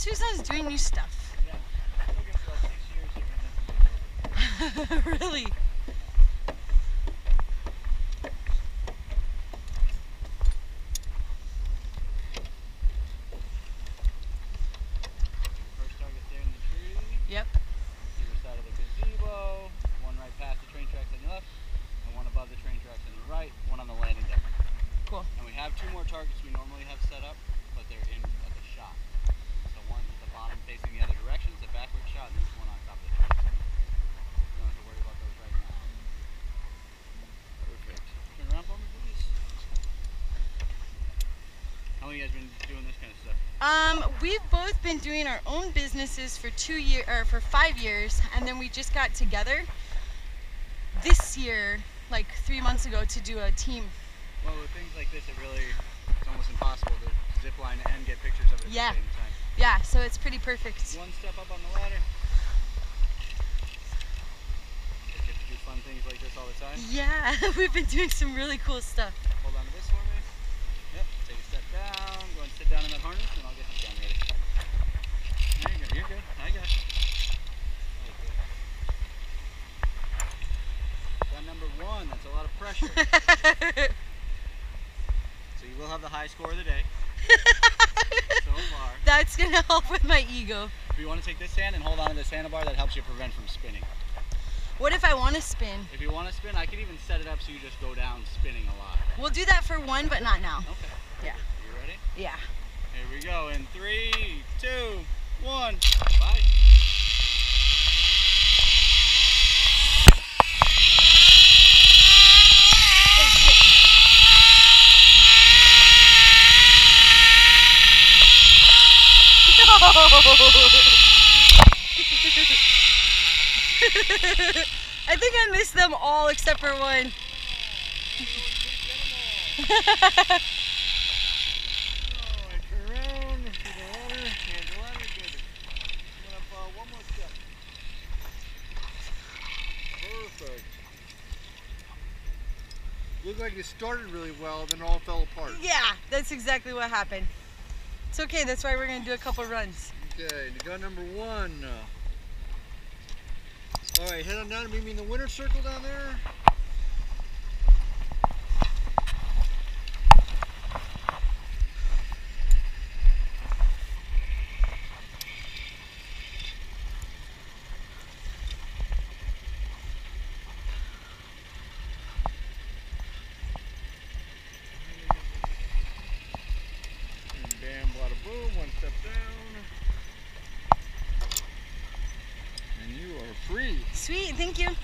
Susan's doing new stuff. Really? You guys been doing this kind of stuff? We've both been doing our own businesses for 2 years or for 5 years, and then we just got together this year, like 3 months ago, to do a team. Well, with things like this, it's almost impossible to zip line and get pictures of it at the same time. Yeah, so it's pretty perfect. One step up on the ladder. You get to do fun things like this all the time. Yeah, we've been doing some really cool stuff. Hold on to this one. Down, go and sit down in that harness, and I'll get you down ready. There you go, you're good. I got you. Down number one, that's a lot of pressure. So you will have the high score of the day. So far. That's going to help with my ego. If you want to take this hand and hold on to this handlebar, that helps you prevent from spinning. What if I want to spin? If you want to spin, I could even set it up so you just go down spinning a lot. We'll do that for one, but not now. Okay. Yeah. You ready? Yeah. Here we go in 3, 2, 1. Bye. No. I think I missed them all except for one. Looked like it started really well, then it all fell apart. Yeah, that's exactly what happened. It's okay, that's why we're going to do a couple runs. Okay, you got number one. Alright, head on down and meet me in the winner's circle down there. Sweet, thank you.